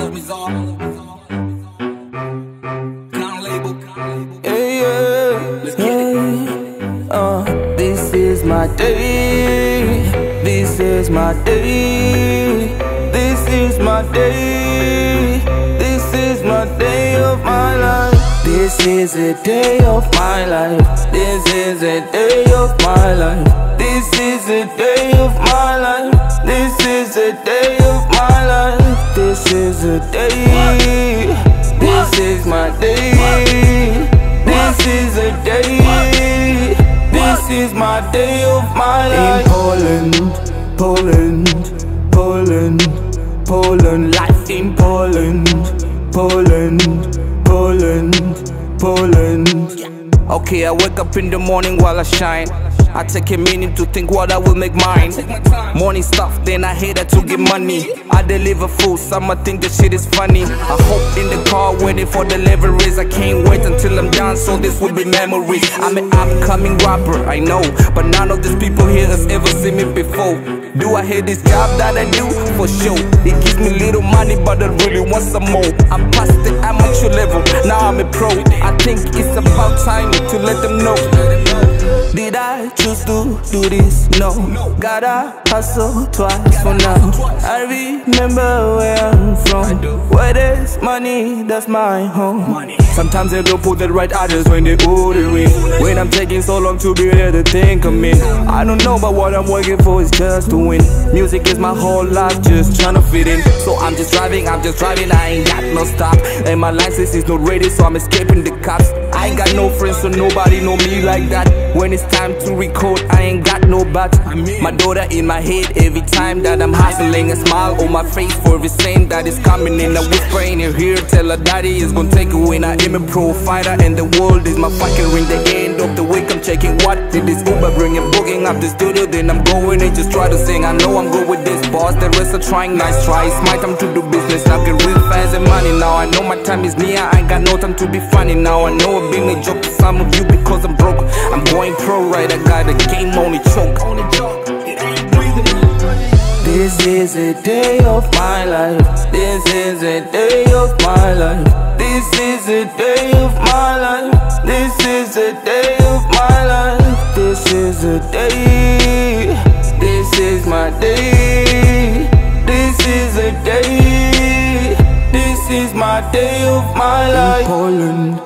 This is my day. This is my day. This is my day. This is my day of my life. This is a day of my life. This is a day of my life. This is a day of my life. This is a day of my life. This is a day. This is my day. This is a day. This is my day of my life. In Poland, Poland, Poland, Poland. Life in Poland, Poland, Poland, Poland. Okay, I wake up in the morning while I shine. I take a minute to think what I will make mine. Morning stuff, then I hate it to get money. I deliver food, some I think the shit is funny. I hope in the car waiting for deliveries. I can't wait until I'm done, so this will be memories. I'm an upcoming rapper, I know, but none of these people here has ever seen me before. Do I hate this job that I do? For sure. It gives me little money, but I really want some more. I'm past the amateur level, now I'm a pro. I think it's about time to let them know. Did I choose to do this? No. Gotta hustle twice for now. I remember where I'm from. Where there's money, that's my home. Sometimes they don't put that right address when they order it. When I'm taking so long to be there to think of me, I don't know, but what I'm working for is just to win. Music is my whole life, just trying to fit in. So I'm just driving, I ain't got no stop. And my license is not ready, so I'm escaping the cops. I ain't got no friends, so nobody know me like that. When it's time to record, I ain't got no bat. My daughter in my head every time that I'm hustling. A smile on my face for every sin that is coming in. I whisper in her ear, tell her daddy is gonna take a win. I am a pro fighter and the world is my fucking ring. The end of the week I'm checking what did this Uber bring. I'm booking up the studio, then I'm going and just try to sing. I know I'm good with this boss, the rest are trying, nice try. It's my time to do business, I get real fast and money now. I know my time is near, I ain't got no time to be funny now. I know I'm being a joke to some of you because I'm broke. I'm going pro, right? I got a game only choke. This is a day of my life. This is a day of my life. This is a day of my life. This is a day of my life. This is a day. This is my day. This is a day. This is my day of my life. In Poland,